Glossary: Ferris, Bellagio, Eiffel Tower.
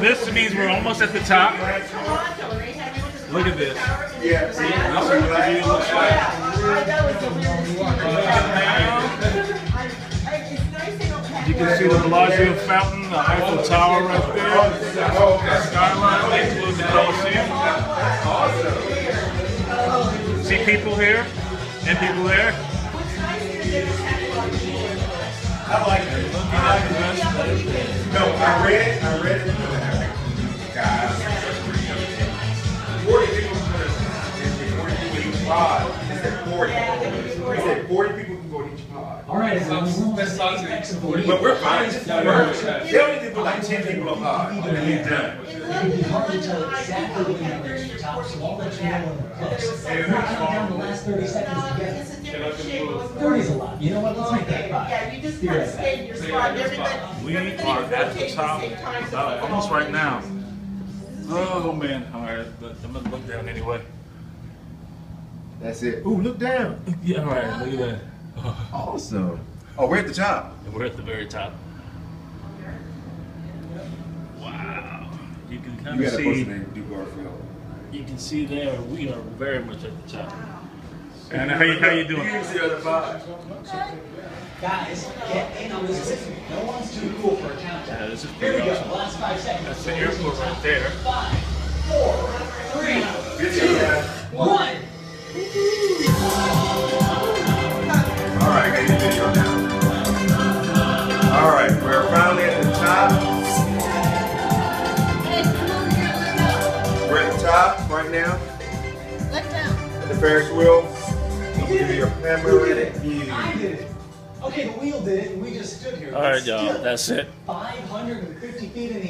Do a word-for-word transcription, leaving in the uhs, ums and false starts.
this means we're almost at the top. Look at this. Yeah. See, that's what the view looks like. Uh, you can see the Bellagio fountain, the Eiffel Tower right there. The skyline, they include the Colosseum. See people here and people there. I like it. No, I read it. I read it. Guys, forty people in each pod. It said forty. It said forty people can go in each pod. All right, so let's talk to each forty. But we're fine. We only need to put like ten people a pod. And we're done. We hardly tell exactly what number is the top, so I'll let you know when we're close. We're not down the last thirty seconds together. thirty is a lot. You know what? Let's make that five. Yeah, you just kind of stay in your spot. We are at the top, uh, almost right now. Oh man, all right, but I'm gonna look down anyway. That's it. Ooh, look down. Yeah, all right, look at that. Oh. Awesome. Oh, we're at the top. And we're at the very top. Wow. You can kind of see. You can see there. We are very much at the top. And how you, how you doing? Guys, get in on this system. No one's too cool for a countdown. Yeah, this is pretty awesome. The last five seconds. That's the airport right there. Five, four, three, two, one. All right, get the video now. All right, we're finally at the top. We're at the top right now. Look down. At the Ferris wheel. Give you a panoramic view. I did it. Okay, the wheel did it, and we just stood here. All right, y'all, that's it. five hundred fifty feet in the air.